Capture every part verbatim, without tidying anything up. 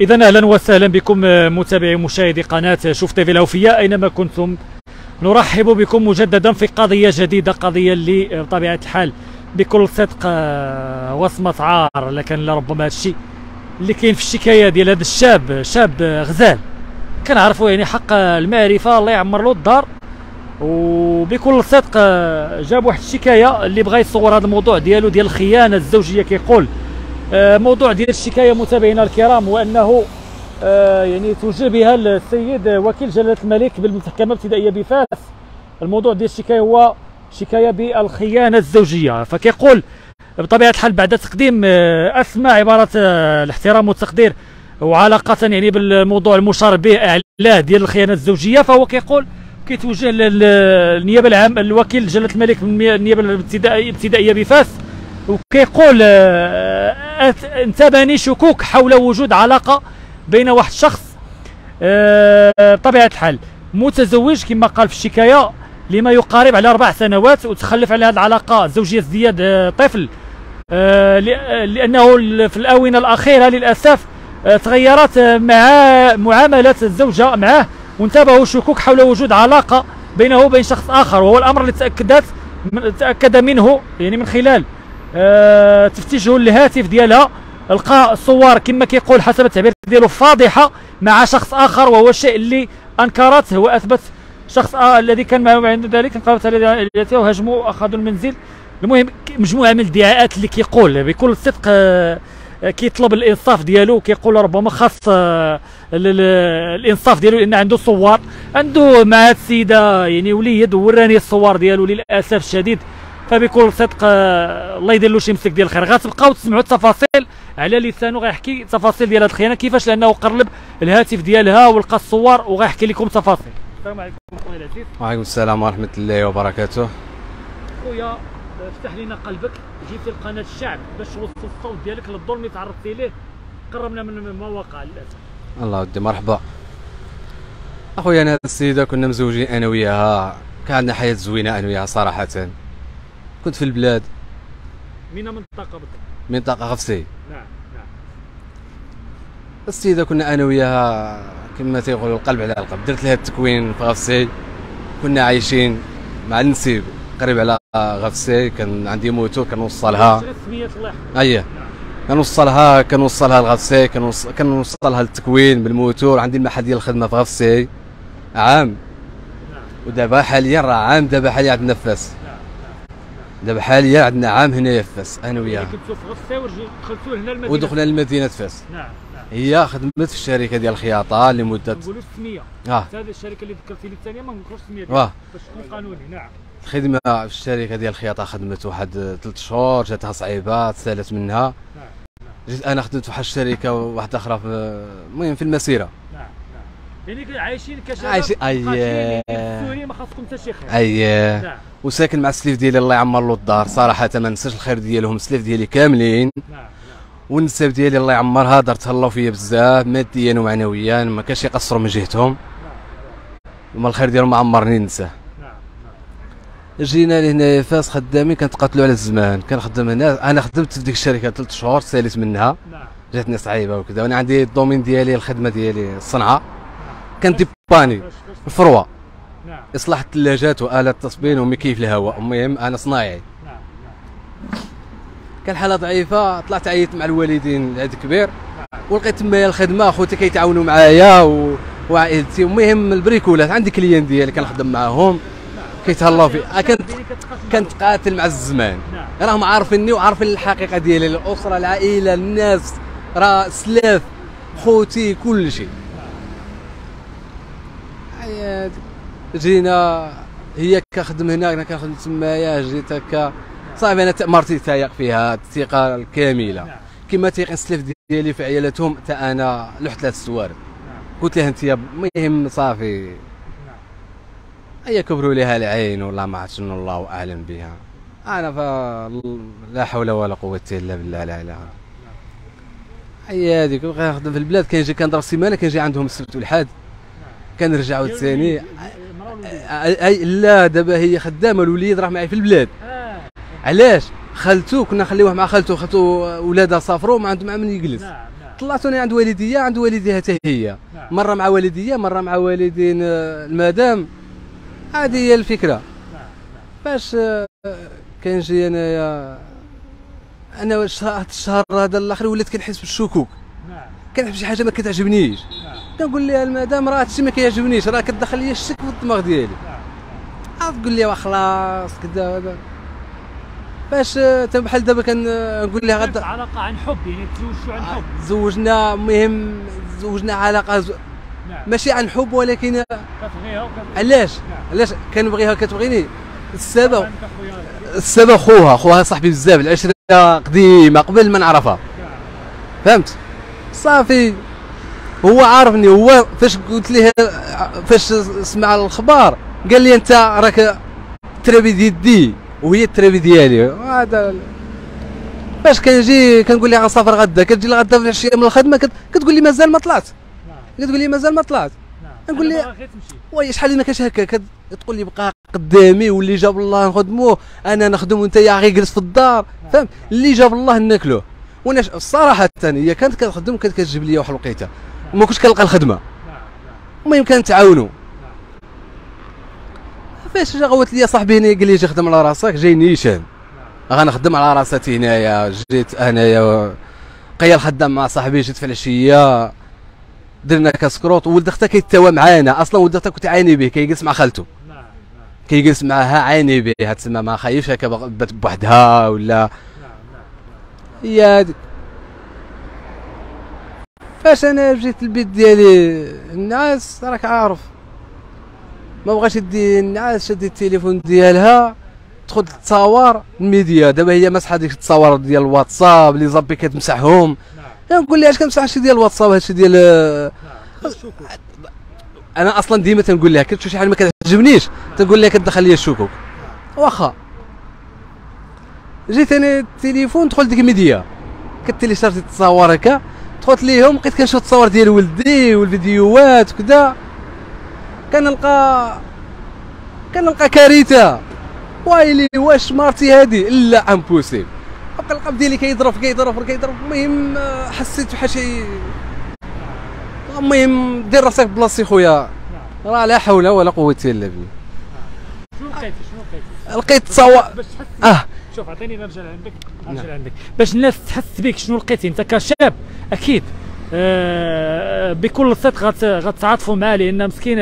إذن أهلا وسهلا بكم متابعي مشاهدي قناة شوف تيفي العوفية أينما كنتم، نرحب بكم مجددا في قضية جديدة، قضية اللي بطبيعة الحال بكل صدق وصمة عار، لكن لربما هذا الشيء اللي كاين في الشكاية ديال هذا الشاب، شاب غزال كنعرفوا يعني حق المعرفة الله يعمر له الدار، وبكل صدق جاب واحد الشكاية اللي بغى يصور هذا الموضوع ديالو ديال الخيانة الزوجية. كيقول موضوع ديال الشكايه متابعينا الكرام وانه يعني توجه بها السيد وكيل جلاله الملك بالمحكمه الابتدائيه بفاس، الموضوع ديال الشكايه هو شكايه بالخيانه الزوجيه. فكيقول بطبيعه الحال بعد تقديم اسمى عباره الاحترام والتقدير وعلاقه يعني بالموضوع المشار به اعلاه ديال الخيانه الزوجيه، فهو كيقول كيتوجه للنيابه العام الوكيل جلاله الملك بالنيابه الابتدائيه بفاس، وكيقول انتابني شكوك حول وجود علاقه بين واحد الشخص بطبيعه الحال متزوج كما قال في الشكايه لما يقارب على اربع سنوات، وتخلف على هذه العلاقه الزوجيه ازدياد طفل، لانه في الاونه الاخيره للاسف تغيرت مع معامله الزوجه معه، وانتابه شكوك حول وجود علاقه بينه وبين شخص اخر، وهو الامر اللي تاكدت تاكد منه يعني من خلال أه تفتيشه للهاتف ديالها، لقى صور كما كيقول حسب التعبير ديالو فاضحه مع شخص اخر، وهو الشيء اللي انكرته واثبت شخص آه الذي كان معه عند ذلك، انقلبت عليه وهجموا واخذوا المنزل. المهم مجموعه من الادعاءات اللي كيقول بكل صدق آه كيطلب الانصاف ديالو، كيقول ربما خاص آه الانصاف ديالو لان عنده صور، عنده مع هذه السيده يعني وليد وراني الصور ديالو للاسف الشديد. فبكل صدق الله يدير له شي مسك ديال الخير، غتبقاو تسمعوا التفاصيل على لسانه، غيحكي التفاصيل ديال هاد الخيانه كيفاش، لانه قرب الهاتف ديالها ولقى الصور وغيحكي لكم التفاصيل. السلام عليكم خويا العزيز. وعليكم السلام ورحمه الله وبركاته. خويا افتح لينا قلبك، جيتي لقناه الشعب باش توصل الصوت ديالك للظلم اللي تعرضتي ليه، قربنا من ما وقع للاسف. الله ودي مرحبا. اخويا انا هاد السيده كنا مزوجين انا وياها، كان عندنا حياه زوينه انا وياها صراحه. كنت في البلاد من منطقة بالضبط؟ منطقة غفسي. نعم نعم. السيدة كنا أنا وياها كما تيقولوا القلب على القلب، درت لها التكوين في غفسي، كنا عايشين مع النسيب قريب على غفسي، كان عندي موتو كنوصلها. سمية الله يحفظك. أييه. نعم. كنوصلها كنوصلها لغفسي، كنوص... كنوصلها للتكوين بالموتور، عندي المحل ديال الخدمة في غفسي عام. نعم. ودابا حاليا راه عام، دابا حاليا عندنا في فاس. دابا حاليا عندنا عام هنايا في فاس انا وياها. كنتو في غفسه ودخلتو هنا المدينه، ودخلنا لمدينه فاس. نعم نعم. هي خدمت في الشركه ديال الخياطه لمده نقولوا السميه. اه هذه الشركه اللي ذكرتي لي الثانيه ما نذكروش السميه ديالها باش تكون قانوني. نعم. الخدمه في الشركه ديال الخياطه خدمت واحد ثلاث شهور، جاتها صعيبه تسالت منها. نعم نعم. جيت انا خدمت في واحد الشركه وواحده اخرى في المهم في المسيره. نعم نعم. يعني عايشين كشباب عايشين اييه سوري ما خاصكم حتى شي خير. اييه. نعم. وساكن مع السليف ديالي الله يعمر له الدار صراحه، ما ننساش الخير ديالهم السليف ديالي كاملين. نعم نعم. والنساب ديالي الله يعمرها دار تهلاو فيا بزاف ماديا ومعنويا، ما كانش يقصروا من جهتهم. نعم نعم. وما الخير ديالهم ما عمرني ننساه. نعم نعم. جينا لهنايا فاس خدامين كنتقاتلوا على الزمان، كنخدم هنا انا خدمت في ديك الشركه ثلاث شهور ساليت منها. نعم. جاتني صعيبه وكذا، وانا عندي الدومين ديالي الخدمه ديالي الصنعه، كندير باني الفروه. نعم. اصلاح الثلاجات والات التصبين ومكيف الهواء، المهم انا صنايعي. نعم نعم. كان حاله ضعيفه، طلعت عيطت مع الوالدين هذا كبير. نعم. ولقيت تمايا الخدمه خوتي كيتعاونوا معايا و... وعائلتي، المهم البريكولات عندي كليان ديالي كنخدم معاهم. نعم. كيتهلاو فيا، كنت كنتقاتل مع الزمان. نعم. راهم عارفيني وعارفين الحقيقه ديالي، الاسره العائله الناس راه سلاف خوتي كل شيء. نعم. جينا هي كنخدم هنا انا كنخدم تمايا، جيت هكا صاحبي انا تامرتي تايق فيها الثقه الكامله كما تيقن السلف ديالي في عيالاتهم، حتى انا لحت ثلاث السوارد قلت لها انت المهم صافي. هي كبروا لها العين والله ما عرفت شنو الله اعلم بها، انا ف لا حول ولا قوه الا بالله لا اله. هي هذيك كنخدم في البلاد، كنجي كنضرب سيمانه كنجي عندهم السبت والحد كنرجعوا ثاني. اي لا دابا هي خدامه، الوليد راه معايا في البلاد. آه. علاش؟ خالته كنا نخليوه مع خالته، خالته ولادها سافروا ما عندهم مع من يجلس. نعم نعم. طلعتوني عند والديا عند والديها حتى هي، مره مع والديا مره مع والدين المدام. هذه هي الفكره. باش كنجي انايا انا هاد الشهر هذا الاخر وليت كنحس بالشكوك، كنحس بشي حاجه ما كتعجبنيش، كنقول لها المدام راه هادشي ما كيعجبنيش، راه كتدخل لي الشك في الدماغ ديالي. عاد تقول لي خلاص كذا هذا. باش تا بحال دابا كنقول لها غدا علاقه عن حب، يعني تزوجتوا عن حب؟ تزوجنا، المهم تزوجنا علاقه ز... نعم. ماشي عن حب، ولكن كتبغيها وكتبغيها. علاش؟ نعم. علاش كنبغيها وكتبغيني؟ السبب السبب خوها خوها صاحبي بزاف، العشره قديمه قبل ما نعرفها. نعم. فهمت؟ صافي هو عارفني، هو فاش قلت ليه فاش سمع الخبر قال لي انت راك ترابي ديدي وهي الترابي ديالي. هذا باش كنجي كنقول لها غنسافر غدا، كتجي لغدا في العشيه من الخدمه كتقول لي مازال ما طلعت، كتقول لي مازال ما طلعت. نقول لها وي شحال اللي ما كانش هكا، كتقول لي بقى قدامي واللي جاب الله نخدموه انا نخدم وانت يا غير جلس في الدار. فهمت؟ اللي جاب الله ناكلوه. وانا الصراحه هي كانت كتخدم كانت كتجيب لي واحد الوقيته وما كنتش كنلقى الخدمه، المهم كنتعاونوا. فاش جا قالت لي صاحبي هنا قال لي جي خدم على راسك، جاي نيشان غنخدم على راساتي هنايا. جيت هنايا بقيا الخدام مع صاحبي، جيت في العشيه درنا كاسكروط. ولد اختها كيتوا معانا اصلا، ولد اختها كنت عاني به، كيجلس مع خالته كيجلس معاها عاني به، تسمى ما خايفش هكا بات بوحدها ولا هي هادي. فاش انا جيت البيت ديالي الناس راك عارف ما بغاش يدي النعاس، شدي التليفون ديالها تدخل تصاور الميديا. دابا هي مسحه ديك التصاور ديال الواتساب اللي زابي كتمسحهم. نقول لها اش كتمسح هادشي ديال الواتساب هادشي ديال انا اصلا ديما تنقول لها كتشوف شي حاجه ما كتعجبنيش تنقول لها كتدخل لي الشكوك. واخا جيت انا التليفون دخل ديك الميديا كتيليشارجي التصاور هكا دخلت ليهم، بقيت كنشوف التصاور ديال ولدي والفيديوهات وكذا، كنلقى كنلقى كارثه. وايلي واش مرتي هادي؟ لا امبوسيبل. بقى القلب ديالي كيضرب كيضرب كيضرب. المهم حسيت بحال شي، المهم دير راسك بلاصتي خويا، راه لا حول ولا قوه الا بالله. شنو لقيتي؟ شنو لقيتي؟ لقيت تصاور اه شوف عطيني نرجع لعندك نرجع لعندك باش الناس تحس بك. شنو لقيتي انت كشاب؟ اكيد أه بكل صدق غتعاطفوا معاه، لان مسكين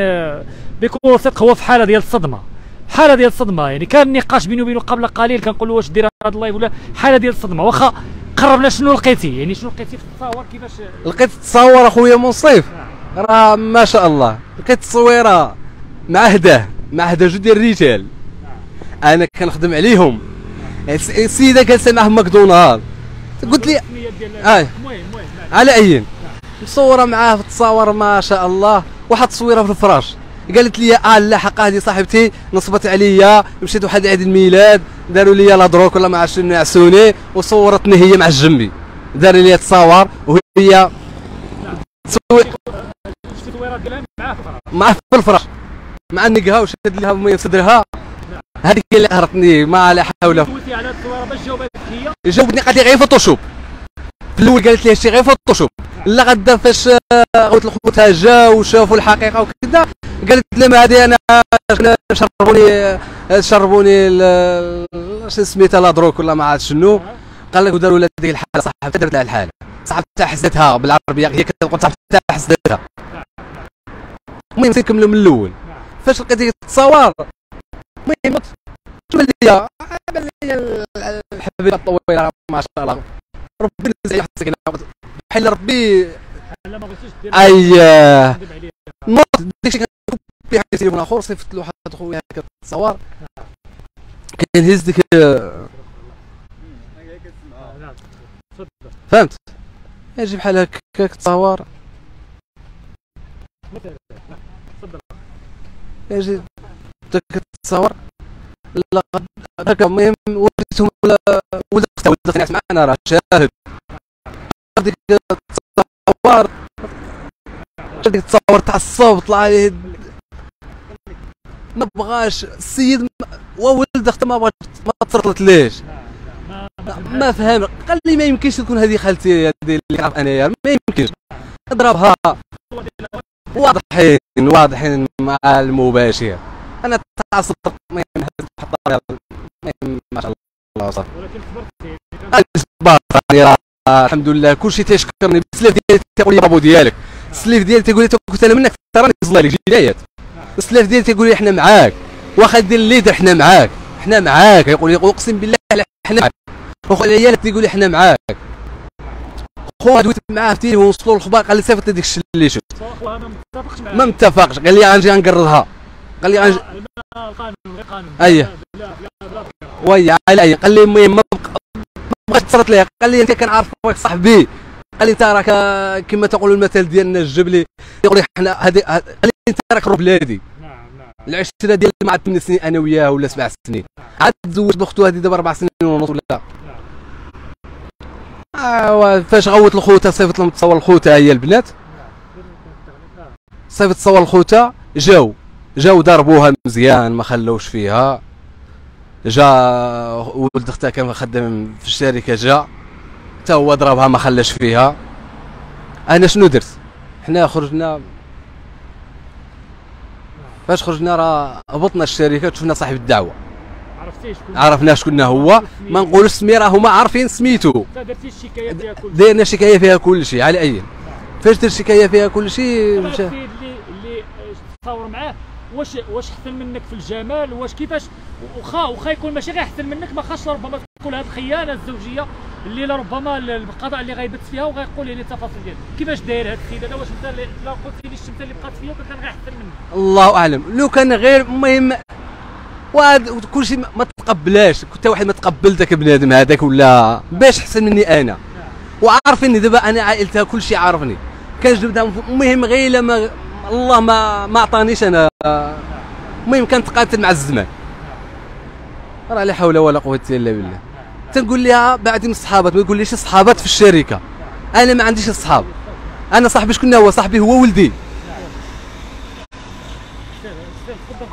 بكل صدق هو في حاله ديال الصدمه، حاله ديال الصدمه. يعني كان النقاش بيني وبينه قبل قليل كنقول له واش دير هذا اللايف ولا حاله ديال الصدمه. واخا قربنا شنو لقيتي، يعني شنو لقيتي في التصاور كيفاش؟ لقيت التصاور اخويا منصف راه ما شاء الله، لقيت تصويره مع هداه مع هداه جوج ديال الرجال انا كنخدم عليهم. السيده جالسه مع ماكدونالد قلت لي اه على اين مصوره معاه في التصاور ما شاء الله، واحد التصويره في الفراش. قالت لي اه لا حق هذه صاحبتي نصبت عليا، مشيت واحد عيد الميلاد داروا لي لا دروك ولا ما عرفتش شنو عسوني وصورتني هي مع الجنبي، داروا لي تصاور وهي تصوير التصويره ديالها معاه في الفراش معاه في الفراش مع النقهه وشد لها المهم صدرها. هذيك اللي قهرتني ما لا حول ولا قوه. قلتي على التصويره باش جاوبتك هي؟ جاوبتني قالت لي غير فوتوشوب. في الاول قالت لي هادشي غير فوتوشوب، لا غدا فاش غوت لخوتها جاو وشافوا الحقيقه وكذا قالت لهم هذه انا شربوني شربوني شنو سميتها لا دروك ولا ما عرفت شنو. قال لك وداروا لها ديك الحاله صاحبتها درت لها الحاله، صاحبتها حسدتها بالعربيه هي كتقول صاحبتها حسدتها. المهم نكملوا من الاول. فاش لقيت ديك التصاور المهم بان ليا بان ليا الحبيبه الطويله ما شاء الله ربي نزعي حسك هنا بحال ربي لا ما بغيتيش دير اييه نوض داكشي كنكوبي حتى تليفون اخر صيفط له واحد خويا هكا التصاور كنهز ديك فهمت اجي بحال هكاك التصاور اجي داك التصاور لا هكا. المهم وريتهم ولد اختها ولد اختها معنا راه شاهد ديك التصاور ديك التصاور تعصب طلع عليه ما بغاش السيد وولد اختها ما بغاش ما تسلط ليش ما فهم. قال لي ما يمكنش تكون هذه خالتي، هذه اللي عارف انايا ما يمكنش. اضربها واضحين واضحين مع المباشر. انا تعصبت ما يمحطها ما شاء الله صافي. ولكن صبرت يعني الحمد لله كلشي تيشكرني. السليف ديالي تيقول لي بابو ديالك، السليف ديالي تيقول لي كنت انا منك تراني زلالك جنايات. السليف ديالي تيقول لي حنا معاك واخا دير الليدر حنا معاك حنا معاك. يقول لي اقسم بالله حنا معاك. وخو العيالات تيقول لي حنا معاك. خويا دويت معاه في التليفون وصلوا الاخبار قال لي صيفط لي ديك الشيء اللي شفت. والله انا ما متفقش معاه. ما متفقش، قال لي غنجي غنقرضها. قال لي غنجي القانون غير قانون. اييه. لا لا بلا فكره. وي علي. قال لي المهم ما بغاتش تصرط ليها. قال لي انت كنعرف خويا صاحبي. قال لي انت راك كما تقولوا المثل ديالنا الجبلي. يقول لي حنا هذه. قال لي انت راك رب بلادي. العشره ديال مع ثمان سنين انا وياه ولا سبع سنين. عاد تزوجت بختو هذه دابا اربع سنين ونص ولا. ايوا فاش غوت الخوته صيفط لهم تصور الخوته هي البنات. صيفط تصور الخوته جاو جاو ضربوها مزيان ما خلوش فيها. جا ولد اختها كان خدام في الشركه جا حتى هو ضربها ما خلاش فيها. انا شنو درت؟ حنا خرجنا فاش خرجنا راه هبطنا الشركه وشفنا صاحب الدعوه. عرفتي شكون؟ عرفنا شكون هو، ما نقولوش سمي راه هما عارفين سميتو. انت درتي الشكايه فيها كلشي. دايرنا شكايه فيها كلشي على اي. فاش درت الشكايه فيها كلشي مشى. السيد اللي اللي تصاور معاه واش واش احسن منك في الجمال؟ واش كيفاش؟ واخا واخا يكون ماشي غير احسن منك ما خاصش ربما تكون هذه الخيانه الزوجيه اللي ربما القضاء اللي غيبت فيها وغيقول لي التفاصيل ديالها. كيفاش داير هذا السيد هذا؟ واش انت لا قلت لي الشمسه اللي بقات فيا وكان غير احسن منك؟ الله اعلم. لو كان غير المهم وهذا كلشي ما تقبلاش. كنت واحد ما تقبل داك بنادم هذاك ولا باش احسن مني انا وعارفني دابا انا عائلتها كلشي عارفني. كنجبدها المهم غير الا ما الله ما ما عطانيش انا. المهم كنتقاتل مع الزمان راه لا حول ولا قوه الا بالله. تنقول لها بعدي من الصحابات ما يقوليش الصحابات في الشركه. انا ما عنديش الصحاب. انا صاحبي شكون هو؟ صاحبي هو ولدي.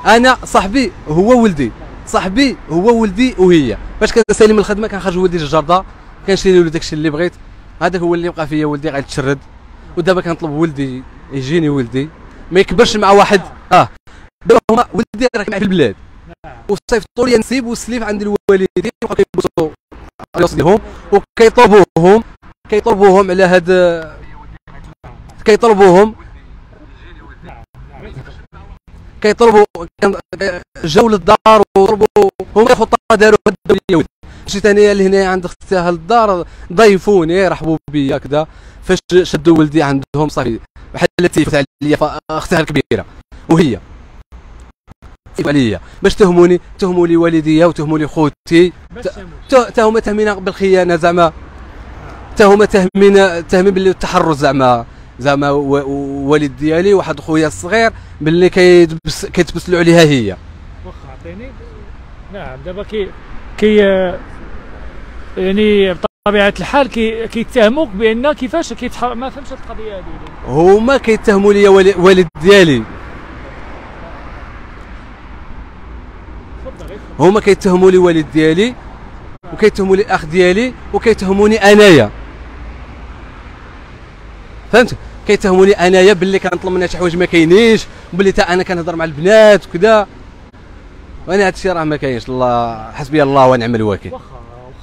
انا صاحبي هو ولدي. صاحبي هو ولدي. وهي فاش كنسالي من الخدمه كنخرج ولدي للجرده كنشري له داكشي اللي بغيت. هذاك هو اللي بقى فيا ولدي غيتشرد. ودابا كنطلب ولدي يجيني ولدي ما يكبرش مع واحد. اه دابا هما ولدي راه معايا في البلاد وصيفطوا لي نسيب والسليف عند الوالدين وبقاو كيبوسوا الراس ديالهم وكيطلبوهم كيطلبوهم على هاد كيطلبوهم كيطلبوا جاو للدار وضربوا هما خطه داروا الدوليه. مشيت انا لهنا عند اختها للدار ضيفوني يرحبوا بيا كذا. فاش شدوا ولدي عندهم صافي بحال تيفت عليا اختها الكبيره وهي تيف عليا باش تهموني تهموا لي والديا وتهموا لي خوتي. حتى هما تهمينا بالخيانه زعما. حتى هما تهمينا تهمين بالتحرز زعما. زعما والد ديالي واحد خويا الصغير باللي كيتبس كيتبسلوا عليها هي. واخا عطيني. نعم دابا كي كي يعني بطبيعه الحال كي كيتهموك بان كيفاش كيتحرر. ما فهمتش القضيه هذه. هما كيتهموا لي والد ديالي. هما كيتهموا لي والد ديالي وكيتهموا لي الاخ ديالي وكيتهموني انايا. فهمت؟ كيتهموني انايا باللي كنطلب منها شي حوايج ما كاينينش وباللي تا انا كنهضر مع البنات وكذا. وانا هادشي راه ما كاينش. الله حسبي الله ونعم الوكيل. واخا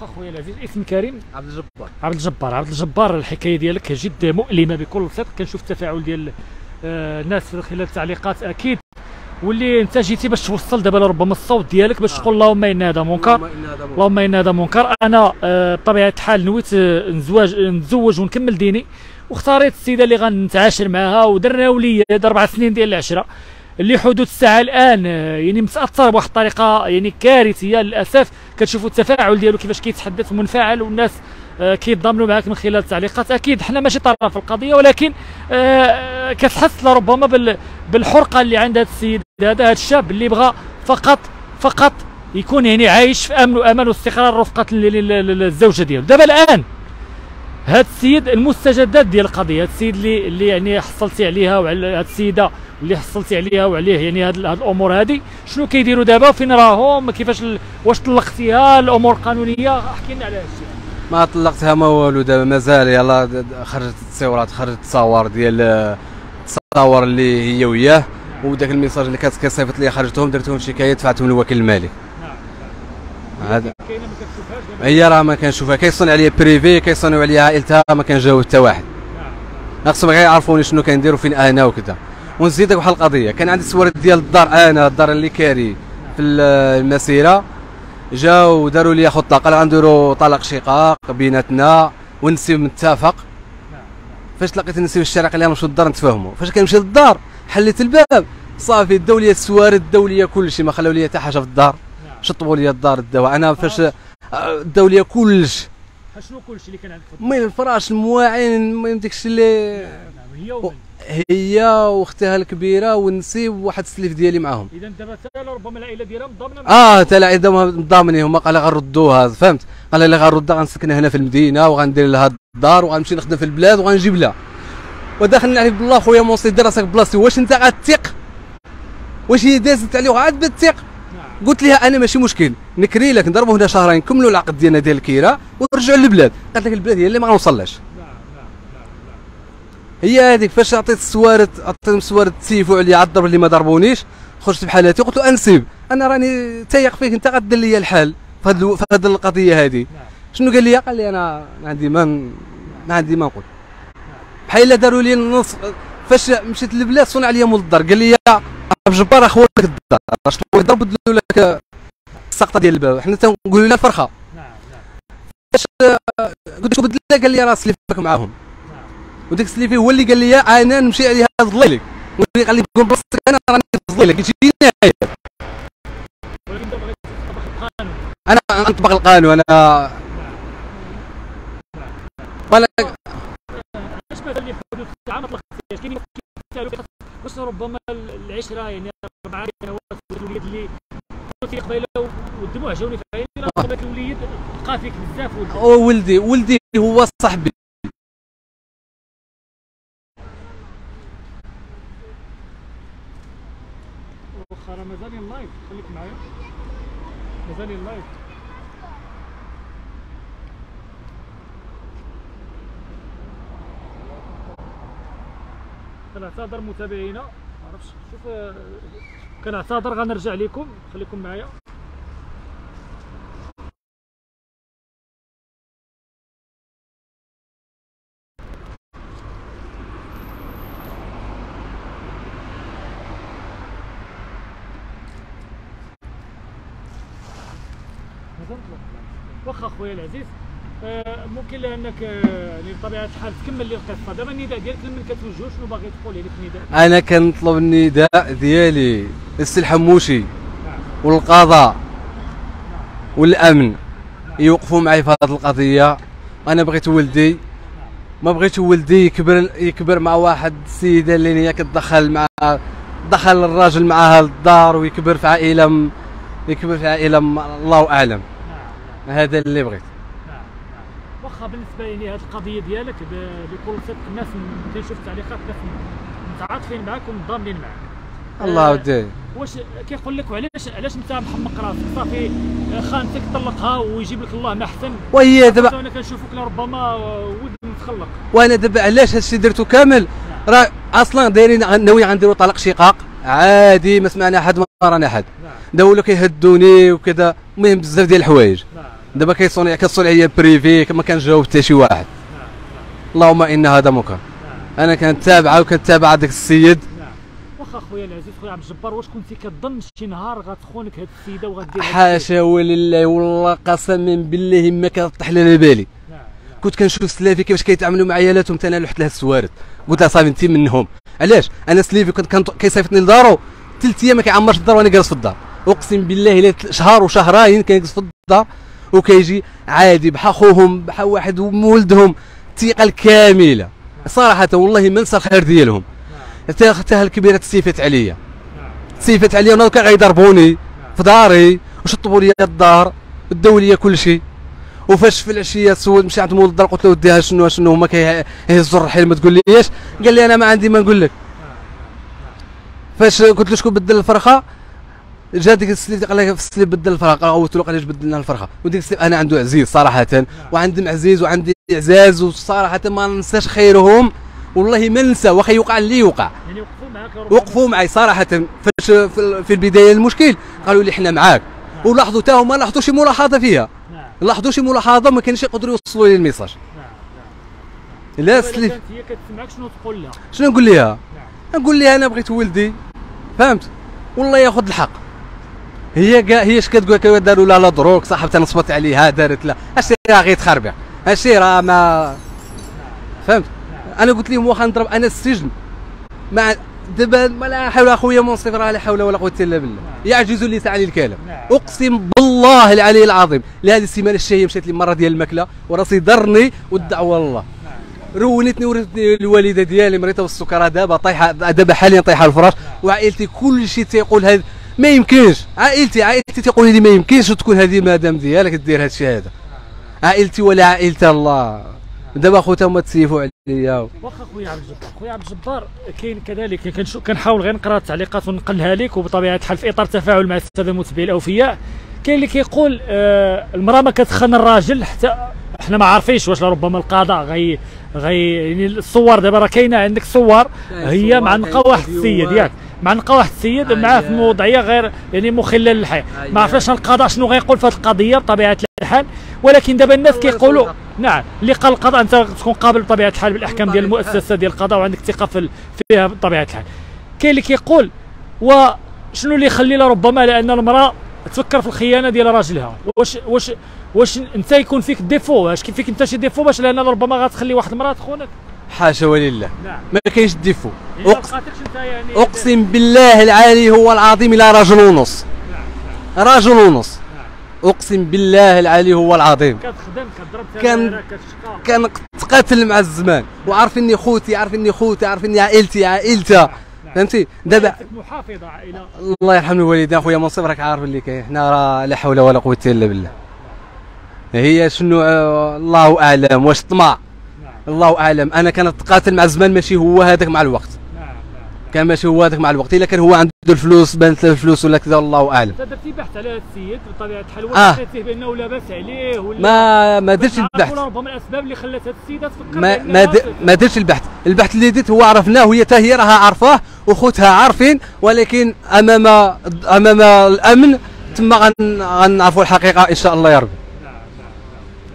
واخا خويا العزيز. اسم كريم؟ عبد الجبار. عبد الجبار. عبد الجبار الحكايه ديالك جد مؤلمه بكل صدق. كنشوف التفاعل ديال الناس خلال التعليقات اكيد. واللي انت جيتي باش توصل دابا ربما الصوت ديالك باش تقول اللهم ان هذا منكر اللهم ان هذا منكر. انا بطبيعه الحال نويت نزواج نتزوج ونكمل ديني واختاريت السيده اللي غنتعاشر معها ودرنا وليد اربع سنين ديال العشره اللي حدوث الساعه الان يعني متاثر بواحد الطريقه يعني كارثيه للاسف. كتشوفوا التفاعل ديالو كيفاش كيتحدث ومنفعل والناس كيتضامنوا معاك من خلال التعليقات اكيد. حنا ماشي طرف في القضيه ولكن كتحس لربما بالحرقه اللي عند هذا السيد هذا هذا الشاب اللي بغى فقط فقط يكون يعني عايش في امن وامان واستقرار رفقه الزوجه ديالو. دابا الان هاد السيد المستجدات ديال القضيه، هاد السيد اللي اللي يعني حصلتي عليها وعلى هاد السيده اللي حصلتي عليها وعليه يعني هاد الامور هادي شنو كيديروا دابا؟ فين راهم؟ كيفاش واش طلقتيها؟ الامور القانونيه احكي لنا على هاد الشيء. ما طلقتها ما والو، دابا مازال يلاه خرجت التصويرات، خرجت التصاور ديال التصاور اللي هي وياه، وداك الميساج اللي كانت كيصيفط لي خرجتهم درتهم شكايه دفعتهم للوكيل المالي. هذا هي راه ما كنشوفها، كيصنع عليا بريفي، كيصنعوا عليا عائلتها، ما كنجاوب حتى واحد، خاصهم غير يعرفوني شنو كندير وفين انا وكذا. ونزيدك واحد القضيه، كان عندي التصويرات ديال الدار، انا الدار اللي كاري في المسيره، جاو داروا لي خطه، قالوا غنديروا طلاق شقاق بيناتنا ونسيب متفق. فاش لقيت نسيب الشارع قال لي نمشيو للدار نتفاهموا، فاش كنمشي للدار حليت الباب صافي داو لي السوارد، داو لي كلشي، ما خلاو لي حتى حاجه في الدار، شطبوا لي الدار الدواء. انا فاش داو لي كلشي، شنو كلشي اللي كان عندك في الدار؟ المهم الفراش، المواعين، المهم داكشي اللي هي و... هي واختها الكبيره والنسيب وواحد السليف ديالي معاهم. اذا دابا حتى ربما العائله ديالها مضامنه. اه حتى العائله مضامنين، هما قال غنردوها، فهمت؟ قال اللي غنردها غنسكنها هنا في المدينه وغندير لها الدار وغنمشي نخدم في البلاد وغنجيب لها. وداخلنا عليه بالله خويا موصي، دير راسك بلاصتي، واش انت غاتيق؟ واش هي دازت عليه وعاد بتيق؟ قلت لها انا ماشي مشكل، نكري لك نضربوا هنا شهرين، نكملوا العقد ديالنا ديال الكيره ونرجعوا للبلاد. قالت لك البلاد هي اللي ما غنوصلهاش. هي هذيك فاش عطيت السوارد، عطيتهم السوارد تسيفوا عليا، عاد ضرب اللي ما ضربونيش، خرجت بحالاتي وقلت له انسيب انا راني تايق فيك، انت غدير لي الحل في هذه في هذه القضيه هذه. شنو قال لي؟ قال لي انا عندي ما ما عندي ما نقول، بحال الا داروا لي النص. فاش مشيت للبلاد صنع عليا مول الدار قال لي عبد الجبار اخوك الدار باش يضرب لك السقطه ديال الباب، حنا تنقولوا لها الفرخه. نعم نعم. فاش قلت له بدل قال لي راه سليفك معاهم. نعم. وداك السليفي هو اللي قال لي انا نمشي عليها نظليلك، واللي قال لي تقول براسك انا راني نظليلك، قلت له نهايه. ولكن دابا غنطبق القانون. انا غنطبق القانون انا. ولكن علاش مثلا اللي حدود الساعه ما طلقتيهاش؟ كاين واش ربما العشره يعني اربعه سنوات الوليد اللي قلتي قبيله والدموع جاوني في عيني، راه ربما الوليد بقى فيك بزاف. ولدي ولدي هو صاحبي، واخا راه مازالي اللايف، خليك معايا مازالي اللايف. كنعتذر متابعينا، ما عرفتش، شوف كنعتذر، غنرجع لكم، خليكم معايا. واخا خويا العزيز، ممكن لانك يعني بطبيعه الحال تكمل لي القصه. دابا النداء ديالك لمن كتوجهو، شنو باغي تقول لي في النداء؟ انا كنطلب النداء ديالي للسي الحموشي والقضاء والامن يوقفوا معي في هذه القضيه. انا بغيت ولدي، ما بغيتش ولدي يكبر يكبر مع واحد السيده اللي هي كتدخل مع دخل الراجل معها للدار ويكبر في عائله يكبر في عائله الله اعلم. هذا اللي بغيت. واخا بالنسبه يعني هذه القضيه ديالك بكل صدق، الناس كنشوف التعليقات، الناس متعاطفين معاك ومتضامنين معاك. الله يوديه. واش كيقول لك وعلاش علاش انت محمق راسك؟ صافي خانتك طلقها ويجيب لك الله ما احسن، وهي دابا انا كنشوفك لربما ود متخلق. وانا دابا علاش هادشي درتو كامل؟ راه اصلا دايرين ناوي غنديروا طلاق شقاق عادي، ما سمعنا حد ما رانا حد، داولو كيهدوني وكذا، المهم بزاف ديال الحوايج. دابا كيصوني كتصون عليا بريفي، ما كنجاوب حتى شي واحد. اللهم ان هذا منكر. انا كنتابعه وكنتابع داك السيد. واخا خويا العزيز، خويا عبد الجبار، واش كنتي كظن شي نهار غتخونك هاد السيده وغدير؟ حاشا ولله، والله قسما بالله ما كطيح لي على بالي. كنت كنشوف السلافي كيفاش كيتعاملوا مع عيالاتهم، حتى انا لحت لها السوارد، قلت لها صافي انت منهم. علاش؟ انا سليفي كنت كيصيفطني لدارو ثلاث ايام ما كيعمرش الدار وانا جالس في الدار، اقسم بالله الا شهر وشهرين كيجلس في الدار وكيجي عادي بحال خوهم، بحال واحد ولدهم، الثقه الكامله صراحه، والله ما نسى الخير ديالهم. حتى اختها الكبيره تسيفت عليا، تسيفت عليا وانا كان غيضربوني في داري وشطبوا لي الدار وداو لي كل شيء، وفاش في العشيه تسول مشي عند مول الدار قلت له وديها شنو شنو هما كيهزوا الرحيل ما تقول ليش، قال لي انا ما عندي ما نقول لك. فاش قلت له شكون بدل الفرخه، جا ديك السليب قال لي في السليب بدل الفرخه، قلت له علاش بدلنا الفرخه، وديك السليب انا عنده عزيز صراحه وعندي عزيز وعندي اعزاز وصراحه ما ننساش خيرهم والله ما ننسى واخا يوقع اللي يوقع. يعني وقفوا معاك؟ وقفوا معي صراحه فاش في البدايه المشكل قالوا لي حنا معاك، ولاحظوا تا هما لاحظوا شي ملاحظه فيها، لاحظوا شي ملاحظه ما كانش يقدروا يوصلوا لي الميساج. نعم لا سليب هي كتسمعك شنو تقول لها؟ شنو نقول لها؟ نقول لها انا بغيت ولدي فهمت والله ياخذ الحق. هي كاع هي اش كتقول لك داروا لا لا دروك صاحبتها نصبت عليها دارت لا هادشي راه غير تخربيق هادشي راه ما فهمت. انا قلت لهم واخا نضرب انا السجن مع دابا لا حول اخويا منصف راه لا حول ولا قوه الا بالله يعجز اللسان عن الكلام. اقسم بالله العلي العظيم لهذه السيمانه الشهيه مشات لي مره ديال الماكله وراسي ضرني والدعوه والله رونتني ورثتني الوالده ديالي مريضه بالسكر دابا طايحه دابا حاليا طايحه على الفراش وعائلتي كلشي تيقول هذا ما يمكنش. عائلتي عائلتي تيقول لي ما يمكنش تكون هذه مدام ديالك دير هذا الشيء هذا. عائلتي ولا عائلته الله دابا خوتا هما تسيفوا عليا. واخا خويا عبد الجبار، خويا عبد الجبار كاين كذلك كنحاول غير نقرا التعليقات ونقلها لك وبطبيعه الحال في اطار التفاعل مع الساده متبعي الاوفياء. كاين اللي كيقول آه المراه ما كتخان الراجل حتى حنا ما عارفينش واش لربما القضاء غي غي يعني الصور دابا راه كاينه عندك صور هي معنقه واحد السيد ياك معنقه واحد السيد معاه في وضعيه غير يعني مخله للحياه ما عرفناش القضاء شنو غيقول في هذه القضيه بطبيعه الحال. ولكن دابا الناس كيقولوا نعم اللي قال القضاء انت تكون قابل بطبيعه الحال بالاحكام ديال المؤسسه ديال القضاء وعندك ثقه فيها بطبيعه الحال. كاين اللي كيقول وشنو اللي يخلي لربما لان المراه تفكر في الخيانه ديال راجلها واش واش واش انت يكون فيك ديفو واش كيف فيك انت شي ديفو باش لان ربما غتخلي واحد المراه تخونك. حاشا ولله نعم. ما كاينش ديفو يعني أقسم, يعني اقسم بالله العالي هو العظيم الى راجل ونص نعم. راجل ونص نعم. اقسم بالله العالي هو العظيم كتخدم كتضرب كان كان كنتقاتل مع الزمان وعارف اني خوتي عارف اني خوتي عارف اني عائلتي عائلتها فهمتي دابا محافظه عائله الله يرحم الوالدين. اخويا منصف راك عارف اللي كاين حنا راه لا حول ولا قوه الا بالله. هي شنو الله اعلم واش طمع الله اعلم. انا كانت تقاتل مع الزمان ماشي هو هذاك مع الوقت كان ماشي هو هذاك مع الوقت الا كان هو عنده الفلوس بانت الفلوس ولا كذا الله اعلم. انت درتي بحث على هذا السيد بطبيعه الحال ولقيتيه بانه لاباس عليه ولا ما ما درتش البحث ربما الاسباب اللي خلات هذه السيده تفكر ما ما, ما درتش البحث. البحث اللي درت هو عرفناه وهي حتى هي راها عارفاه وخوتها عارفين ولكن امام امام الامن تما غنعرفوا الحقيقه ان شاء الله يا رب.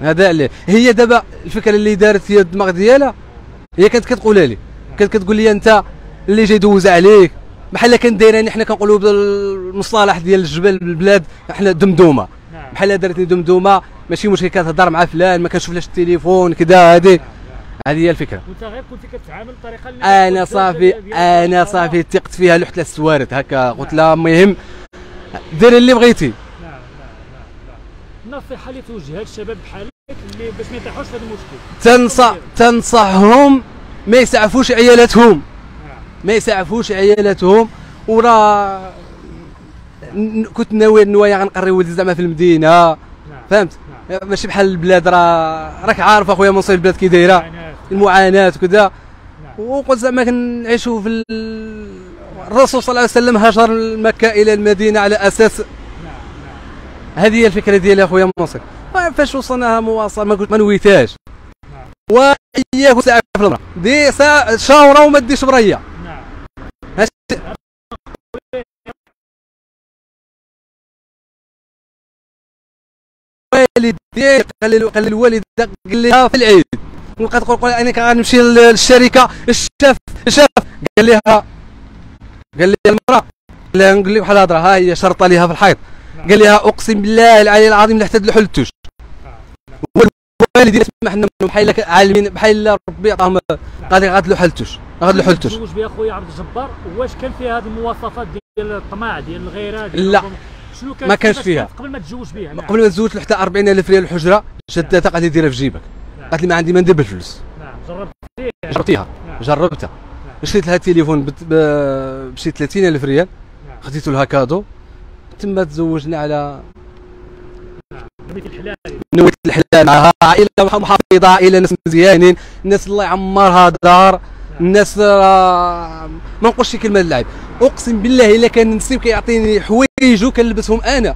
هذا اللي هي دابا الفكره اللي دارت هي الدماغ ديالها هي كانت كتقولها لي كانت كتقول لي انت اللي جاي يدوز عليك بحال كان دايراني حنا كنقولوا بالمصطلح ديال الجبل بالبلاد حنا دمدومه بحال دارتني دمدومه ماشي مشكل كتهضر مع فلان ما كنشوفلاش التليفون كذا هذه هذه هي الفكره. وانت غير كنتي كتعامل بالطريقه اللي انا صافي انا صافي ثقت فيها لوحت لها السوارت هكا قلت لها ما يهم ديري اللي بغيتي. النصيحه اللي توجهها للشباب بحالك اللي باش ما يطيحوش في هذا المشكل تنصح تنصحهم ما يسعفوش عيالاتهم ما يسعفوش عيالاتهم ورا كنت ناوي نوايا غنقري ولدي زعما في المدينه فهمت ماشي بحال البلاد راه راك عارف اخويا منصف البلاد كي دايره المعاناه وكذا وقلت زعما كنعيشوا في الرسول صلى الله عليه وسلم هاجر من مكه الى المدينه على اساس هذه هي الفكره ديالي اخويا منصف. فاش وصلناها مواصله ما قلت ما نويتهاش واياك وساعه في المراه دي شاوره وما ديش برايه والدي قال الوالد قال لها في العيد ولقات تقول انا كنمشي للشركه الشاف الشاف قال لها قال لها المراه قال لها نقول لي بحال الهضره ها هي شرطه ليها في الحيط قال لها اقسم بالله العلي العظيم لا حتى تلوح للتوش والوالدين سمح لنا بحال عالمين بحال ربي يعطاهم قادر غتلوح للتوش غتلوح للتوش. زوج بيا خويا عبد الجبار واش كان فيها هذه المواصفات ديال الطمع ديال الغيره ديال لا شنو كانت ما كانش فيها قبل ما تزوج بها قبل ما تزوج حتى أربعين ألف ريال الحجره شدتها قالت لي ديرها في جيبك قالت لي ما عندي ما ندير بالفلوس. نعم جربتيها جربتيها جربتها شريت لها تليفون بشي ثلاثين ألف ريال خديته لها كادو تما تزوجنا على نويت الحلال نويت الحلال معها عائله محافظه، عائله ناس مزيانين، ناس الله يعمرها دار، الناس ما نقولش شي كلمه للعب. اقسم بالله الا كان نسيب كيعطيني حوايج وكنلبسهم انا.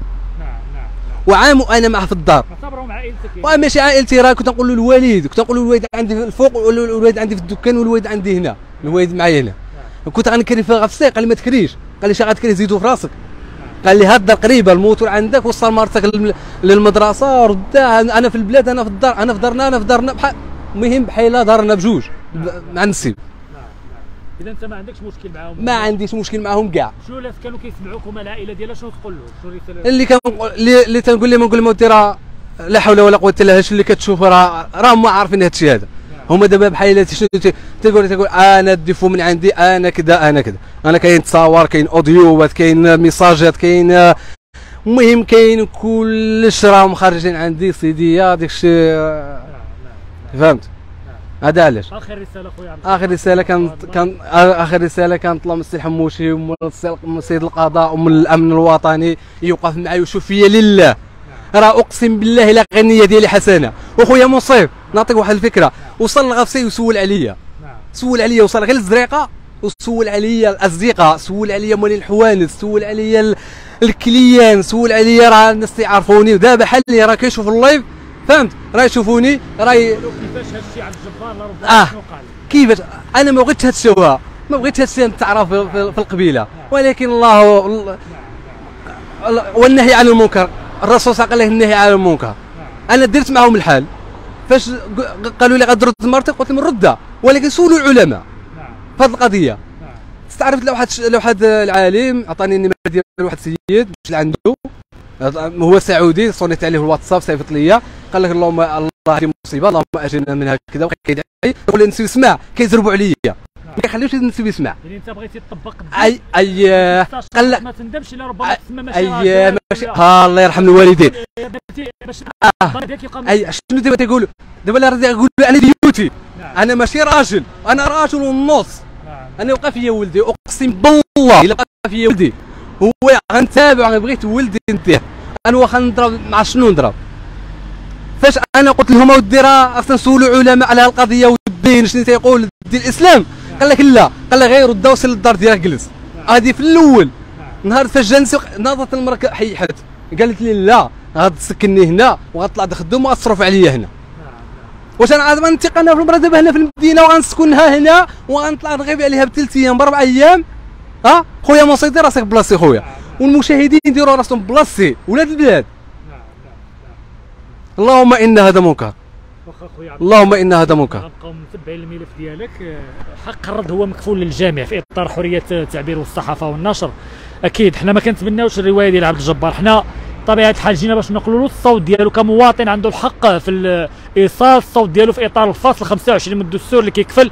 وعام وانا معاه في الدار. معتبره مع عائلتك يعني. ماشي عائلتي، راه كنت نقول له الوالد، كنت نقول له الوالد عندي الفوق، والوالد عندي في الدكان، والوالد عندي هنا، الوالد معايا هنا. كنت غنكري فيها غير في السيق. قال لي ما تكريش، قال لي شحال غتكري زيدو في راسك. قال لي هاد الدار قريبه، الموتور عندك، وصل مرتك للمدرسه، ردها. انا في البلاد، انا في الدار، انا في دارنا، انا في دارنا بحال المهم بحال دارنا بجوج مع نسيب. اذا انت ما عندكش مشكل معاهم؟ ما عنديش مشكل معاهم كاع. شنو اللي كانوا كيسمعوك هما العائله ديالها، شنو تقول لهم؟ شنو اللي كان اللي تنقول لهم؟ نقول لهم ودي راه لا حول ولا قوه الا بالله، هادشي اللي كتشوف راه راه ما عارفين هادشي هذا. هما دابا بحال شنو تقول تقول انا الديفو من عندي، انا كذا انا كذا، انا كاين تصاور، كاين اوديوات، كاين ميساجات، كاين المهم كاين كلش راهم خارجين عندي سيديه داك الشيء. فهمت؟ هذا علاش. اخر رساله خويا عبد الجبار. اخر رساله كانت كان اخر رساله كنطلب من السي الحموشي ومن سيد القضاء ومن الامن الوطني يوقف معايا ويشوف فيا لله. راه اقسم بالله الا غنيه ديالي حسنه. وخويا مصيب نعطيك واحد الفكره، وصل لغفسي وسول عليا، سول عليا وصل غير للزريقه، وسول عليا الاصدقاء، سول عليا مولين الحوانس، سول عليا الكليان، سول عليا راه الناس تيعرفوني، ودابا بحال اللي راه كيشوف اللايف. فهمت؟ راه يشوفوني راه ي... كيفاش هادشي عبد الجبار لربما شنو قال؟ كيفاش؟ انا ما بغيتش هاد الشوهه، ما بغيتش هاد الشيء تعرف في القبيله، ولكن الله والنهي عن المنكر، الرسول صلى الله عليه وسلم قال النهي عن المنكر. انا درت معاهم الحال، فاش قالوا لي غترد مرتك قلت لهم ردها، ولكن سولوا العلماء في هذه القضيه. استعرفت لواحد لواحد العالم، عطاني النمره ديال واحد السيد مشيت لعنده، هو سعودي، صونيت عليه الواتساب، صيفط ليا قال لك اللهم الله هذه مصيبه، اللهم اجرنا منها كذا، وكيدعي يقول لي نسيب يسمع، كيزربوا عليا ما كيخليوش نسيب يسمع. يعني انت بغيتي تطبق اي اي قال لك ما تندمش الا ربما تسمى ماشي اي ماشي الله يرحم الوالدين باش اي شنو دابا تيقولوا دابا اللي راه يقول انا ديوتي، انا ماشي راجل، انا راجل ونص، انا وقع فيا ولدي، اقسم بالله الا وقع فيا ولدي هو غنتابع، غنبغي ولدي نتيه انا، واخا نضرب مع شنو نضرب. فاش انا قلت لهم اودي راه تنسولوا علماء على القضيه والدين شنو تيقول الدين الاسلام، قال لك لا، قال لك غير رد وصل للدار ديالك جلس. هذه في الاول نهار فاش جلست ناضت المراه حيحت قالت لي لا غتسكنني هنا وغتطلع تخدم وغتصرف عليا هنا. واش انا عاد غنتيق انا في المراه دابا هنا في المدينه وغنسكنها هنا وغنطلع نغيب عليها بثلاث ايام باربع ايام؟ ها خويا مصيدي راسك بلاصتي خويا، والمشاهدين يديروا راسهم بلاصتي ولاد البلاد. اللهم ان هذا منكر، اللهم ان هذا منكر. غنبقاو متبعين الملف ديالك. حق الرد هو مكفول للجميع في اطار حريه التعبير والصحافه والنشر. اكيد حنا ما كنتمناوش الروايه ديال عبد الجبار، حنا طبيعه الحال جينا باش نقولوا له الصوت ديالو كمواطن عنده الحق في ايصال الصوت ديالو في اطار الفصل خمسة وعشرين من الدستور اللي كيكفل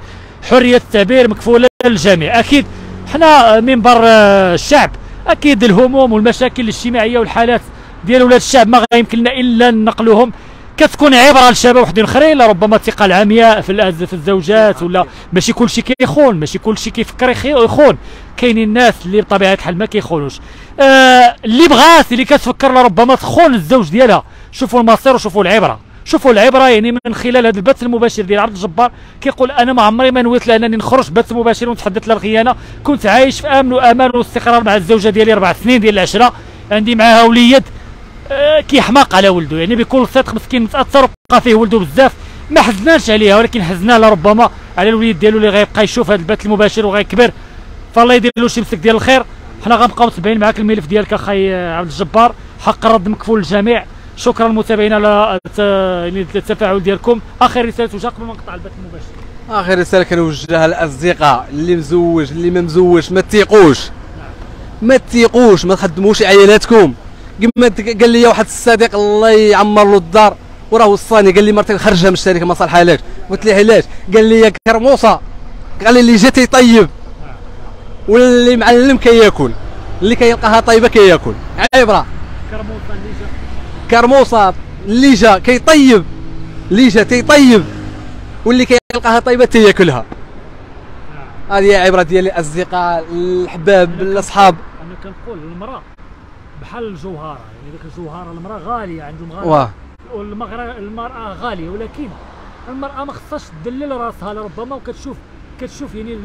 حريه التعبير مكفوله للجميع. اكيد حنا منبر الشعب، اكيد الهموم والمشاكل الاجتماعيه والحالات ديال ولاد الشعب ما غيمكن لنا الا نقلوهم، كتكون عبره لشباب وحدين اخرين، ربما الثقه العمياء في في الزوجات، ولا ماشي كلشي كيخون، ماشي كلشي كيفكر يخون، كاينين الناس اللي بطبيعه الحال ما كيخونوش. آه اللي بغات اللي كتفكر لربما تخون الزوج ديالها، شوفوا المصير وشوفوا العبره، شوفوا العبره يعني من خلال هذا البث المباشر ديال عبد الجبار كيقول انا ما عمري ما نويت لانني نخرج بث مباشر ونتحدث للخيانه، كنت عايش في امن وامان واستقرار مع الزوجه ديالي اربع سنين ديال العشره، عندي معاها وليد آه كيحماق على ولده، يعني بكل صدق مسكين متاثر وبقى فيه ولده بزاف، ما حزناش عليها ولكن حزنا لربما على الوليد ديالو اللي غيبقى يشوف هذا البث المباشر وغيكبر، فالله يدير له شي مسك ديال الخير. حنا غنبقاو متبعين معاك الملف ديالك اخي عبد الجبار، حق الرد مكفول للجميع. شكرا المتابعين على التفاعل ديالكم. اخر رساله توجه قبل ما نقطع البث المباشر؟ اخر رساله كنوجهها للاصدقاء اللي مزوج اللي ما مزوجش، ما تيقوش ما تيقوش ما تخدموش عيالاتكم. كما قال لي واحد الصديق الله يعمر له الدار وراه وصاني، قال لي مرتي خرجها من الشركه ما صالحهاش، قلت له علاش؟ قال لي كرموصه، قال لي اللي جا تيطيب واللي معلم كياكل، اللي كيلقاها طيبه كياكل. عبره كرموصه اللي جا كرموصه اللي جا كيطيب، اللي جا تيطيب واللي كيلقاها طيبه تياكلها. هذه هي عبره ديال الاصدقاء الاحباب الاصحاب. انا كنقول للمراه بحال الجوهره، يعني ديك الجوهره المراه غاليه عندهم، غاليه والمراه غاليه، ولكن المراه ما خصهاش تدلل راسها، لربما وكتشوف كتشوف يعني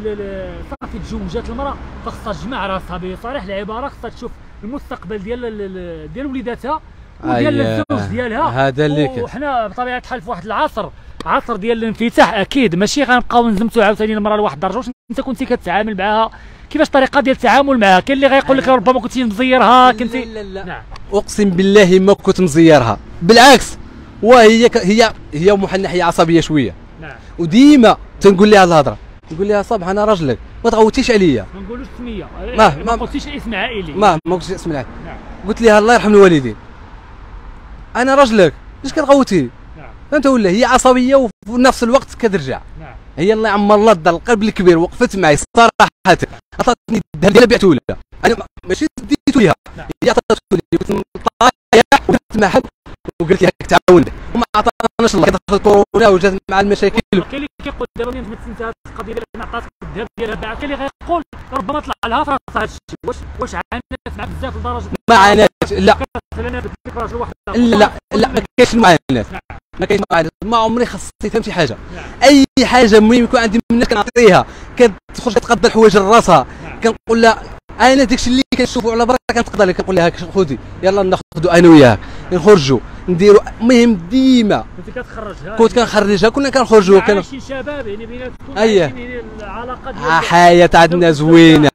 صافي تزوجات المراه فخصها تجمع راسها بصريح العباره، خصها تشوف المستقبل ديال ديال وليداتها وديال الزوج ديالها. هذا اللي كاين، وحنا بطبيعه الحال في واحد العصر، عصر ديال الانفتاح اكيد، ماشي غنبقاو نزمتو عاوتاني المراه لواحد الدرجه. واش انت كنتي كتعامل معاها كيفاش الطريقه ديال التعامل معها؟ كاين اللي غايقول لك ربما كنتي مزيرها كنتي. لا لا لا، اقسم بالله ما كنت مزيرها، بالعكس وهي ك... هي هي ام حنا هي عصبيه شويه. نعم. وديما تنقول لها الهضره، نقول لها صباح انا راجلك ما تغوتيش عليا، ما نقولوش السميه، ما قلتيش اسم عائلي، ما ما قلتش اسم عائلي. نعم. قلت لها الله يرحم الوالدين انا راجلك علاش كتغوتي؟ فهمت ولا؟ هي عصبيه وفي نفس الوقت كترجع. نعم. هي الله يعمر الله الدار، القلب الكبير وقفت معي صراحه، عطاتني الدهن ديالها بعته لها، انا ماشي ديتو ليها، هي عطاتو لي، كنت مطايح وقفت مع حد وقلت لها تعاوني وما عطاناش الله، كتدخل الكورونا وجات مع المشاكل. كاين اللي كيقول دابا ملي تمت هذه القضيه ديال ما عطاتك الذهب ديالها باع، كاين اللي غيقول ربما طلع لها في راسها هذا الشيء. واش واش عانات معاك بزاف لدرجه؟ ما عاناتش، لا لا لا ما كاينش معاناه، ما كاينش معاناه، ما عمري خصيتها شي حاجه. اي حاجه مهم يكون عندي منها كنعطيها، كتخرج كتقضى الحوايج لراسها، كنقول لها انا داكشي اللي كنشوفو على برا كنتقضى لك، كنقول لها خذي يلا ناخذو انا وياك نخرجوا نديروا. المهم ديما كنت كتخرجها، كنت كنخرجها، كنا كنخرجوا كنا عايشين شباب يعني بيناتكم، عايشين العلاقه ديال حياه عندنا زوينه.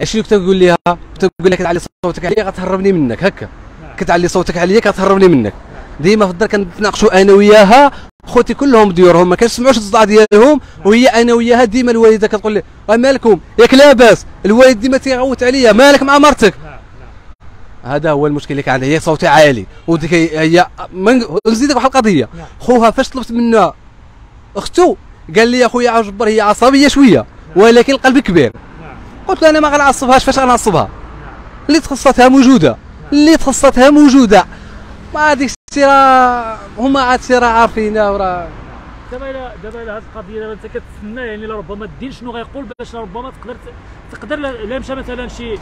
اشنو كنت نقول لها؟ كنت نقول لها كتعلي صوتك عليا غتهربني منك، هكا كتعلي صوتك عليا كتهربني منك. ديما في الدار كنتناقشوا انا وياها، خوتي كلهم ديورهم ما كنسمعوش الصداع ديالهم، وهي انا وياها ديما الوالده كتقول لي مالكم ياك لاباس، الوالد ديما تيغوت عليا مالك مع مرتك. هذا هو المشكل اللي كان عندها، هي صوتها عالي وديك هي من... نزيدك واحد القضيه، خوها فاش طلبت منها اختو قال لي اخويا عبد الجبار هي عصبيه شويه ولكن القلب كبير. قلت له انا ما غنعصبهاش، فاش غنعصبها؟ اللي تخصتها موجوده، اللي تخصتها موجوده، ما هذيك الشيء راه هما عاد شي راه عارفينها. وراه دابا الى دابا الى هذه القضيه دابا انت كتسنى يعني لربما الدين شنو غيقول، باش ربما تقدر تقدر لا مشى مثلا شي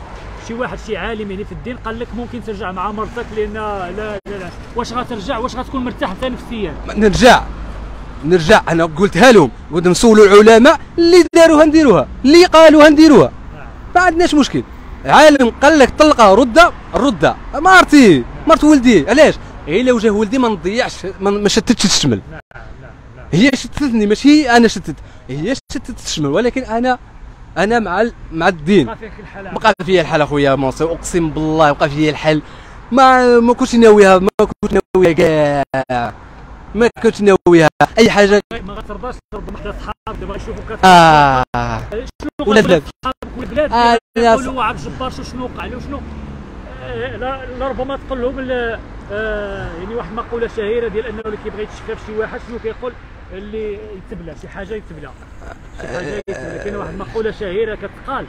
شي واحد شي عالم يعني في الدين قال لك ممكن ترجع مع مرتك لان لا لا, لا. واش غترجع؟ واش غتكون مرتاح حتى نفسيا؟ نرجع نرجع انا قلتها لهم، قلت نسولوا العلماء اللي داروها نديروها، اللي قالوها نديروها، ما عندناش مشكل. عالم قال لك طلقها ردها ردها، مرتي مرت ولدي علاش؟ غير الا وجه ولدي ما نضيعش، ما شتتش الشمل. هي شتتني ماشي انا شتت، هي شتت الشمل، ولكن انا انا مع مع الدين. بقى فيك الحل، بقى فيا الحل اخويا منصور، اقسم بالله بقى فيا الحل. ما ما كنتش ناويها، ما كنت ناويها كاع، ما كنت ناويها اي حاجه. ما غترضاش ربما حتى صحابك دابا يشوفوك اه ولاد صحابك والبلاد يقولوا عبد الجبار شنو وقع له شنو، لربما تقول لهم يعني واحد المقوله شهيره ديال انه اللي كيبغي يتشفى في شي واحد شنو كيقول؟ اللي يتبلى شي حاجه، يتبلى شي حاجه يتبلى. كاين واحد المقوله شهيره كتقال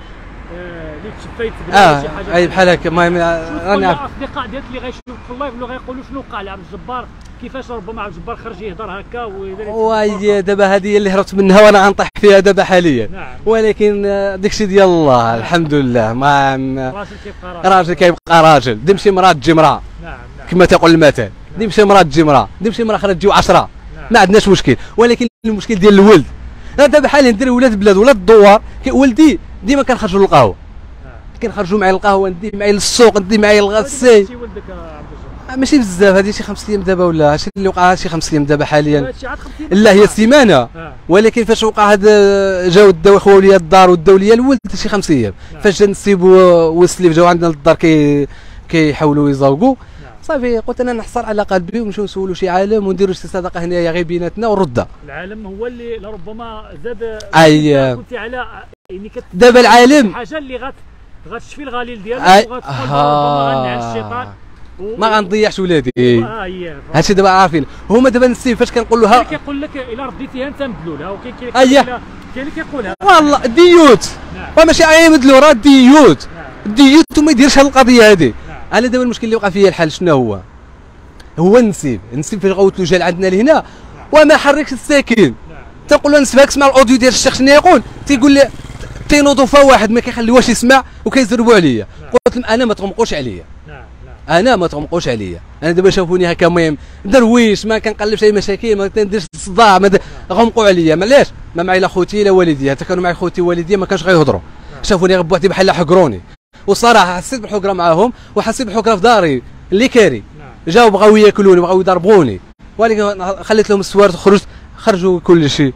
اللي يتشفى يتبلى آه شي حاجه. اي بحال هكا. المهم راني عارف الاصدقاء ديالك اللي غايشوفوا في اللايف اللي غايقولوا شنو وقع لعبد الجبار، كيفاش ربما عبد الجبار خرج يهضر هكا ويدير. وهي دابا هذه اللي هربت منها وانا غنطيح فيها دابا حاليا. نعم. ولكن داكشي ديال الله الحمد لله، ما راجل كيبقى راجل، راجل كيبقى راجل، دمشي مراه تجي مراه. نعم نعم. كما تقول المثل، دمشي مراه تجي مراه، دمشي مراه خرج تجيو عشرة. نعم. ما عندناش مشكل، ولكن المشكل ديال الولد. انا دابا حاليا ندير ولاد البلاد ولاد الدوار، ولدي ديما كنخرجوا للقهوه. نعم. كنخرجوا معايا للقهوه، ندي معايا للسوق، ندي معايا للغسيل. ماشي بزاف، هذه شي خمس ايام دابا، ولا هادشي اللي وقع شي خمس ايام دابا حاليا. لا هي سيمانه، ولكن فاش وقع هذا جاو الدواء خو ليا الدار وداو ليا الولد شي خمس ايام. فاش جا نسيب وسليف جاو عندنا للدار كي كيحاولوا يزوقوا، صافي قلت انا نحصر على قلبي ونمشيو نسولوا شي عالم ونديروا شي صداقه هنايا غير بيناتنا وردها. العالم هو اللي لربما زاد اي كنتي على يعني دابا العالم حاجه اللي غت غتشفي الغليل ديالك وغتخرج ربما عن الشيطان، ما غنضيعش ولادي. هادشي دابا عارفين هما دابا نسيب فاش كنقول لها كيقول لك الا رديتيها انت مدلولها، وكاين كاين اللي كيقولها والله ديوت. نعم. ماشي عين مدلول راه ديوت. نعم. ديوت وما يديرش هاد القضيه هادي. نعم. انا دابا المشكل اللي وقع فيا الحال شنو هو؟ هو النسيب، النسيب فاش غوت له جا لعندنا لهنا. نعم. وما حركش الساكن. نعم. تنقول له نسبك سمع الاوديو ديال الشيخ شنو يقول، تيقول لي تينوضوا فواحد ما كيخليوهاش يسمع وكيزربوا عليا. قلت لهم انا ما تغمقوش عليا. نعم. انا ما تغمقوش عليا. انا دابا شافوني هكا مهم درويش ما كنقلبش اي مشاكل، ما كنديرش الصداع، ما غمقوا عليا. علاش؟ ما معي لا خوتي لا والديا، حتى كانوا معي خوتي والديا ما كانش غيهضروا، شافوني غير بوحدي بحال حكروني. والصراحه حسيت بالحكره معاهم وحسيت بالحكره في داري اللي كاري. جاوا بغاو ياكلوني بغاو يضربوني، ولكن خليت لهم السوارت خرجت خرجوا كل شيء.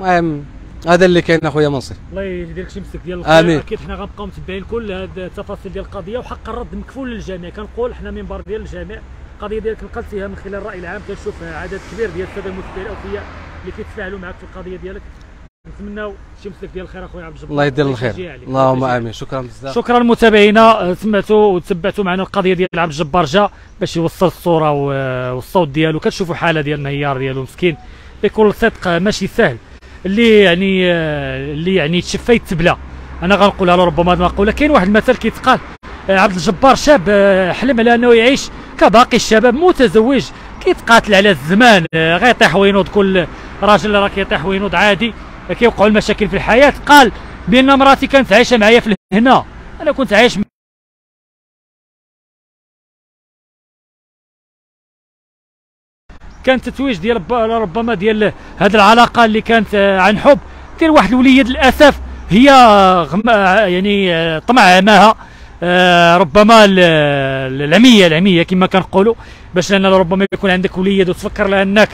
المهم هذا اللي كاين اخويا منصف. الله يهدي لك شي مسك ديال الخير. امين. اكيد حنا غنبقاو متبعين كل هاد التفاصيل ديال القضيه، وحق الرد مكفول للجميع. كنقول حنا منبر ديال الجميع. القضيه ديالك نقلتيها من خلال الراي العام، كنشوفها عدد كبير ديال الساده المتبعين الاوفياء اللي كيتفاعلوا معك في القضيه ديالك. نتمنوا شي مسك ديال الخير اخويا عبد الجبار. الله يدير الخير. اللهم امين. شكرا بزاف. شكرا متابعينا، سمعتوا وتبعتوا معنا القضيه ديال عبد الجبار جا باش يوصل الصوره والصوت ديالو. كتشوفوا حاله ديال النيار ديالو مسكين بكل صدق، ماشي سهل اللي يعني اللي يعني تشفى يتبلى. انا غنقولها له ربما هذه المقوله. كاين واحد المثل كيتقال، عبد الجبار شاب حلم على انه يعيش كباقي الشباب، متزوج كيتقاتل على الزمان، غيطيح وينوض كل راجل راه كيطيح وينوض عادي، كيوقعوا المشاكل في الحياه. قال بان مراتي كانت عايشه معايا في الهنا، انا كنت عايش كان تتويج ديال ربما ديال هذه العلاقه اللي كانت عن حب ديال واحد الوليد. للاسف هي يعني طمع معها ربما العميه العميه كما كنقولوا، باش لان ربما يكون عندك وليد وتفكر لانك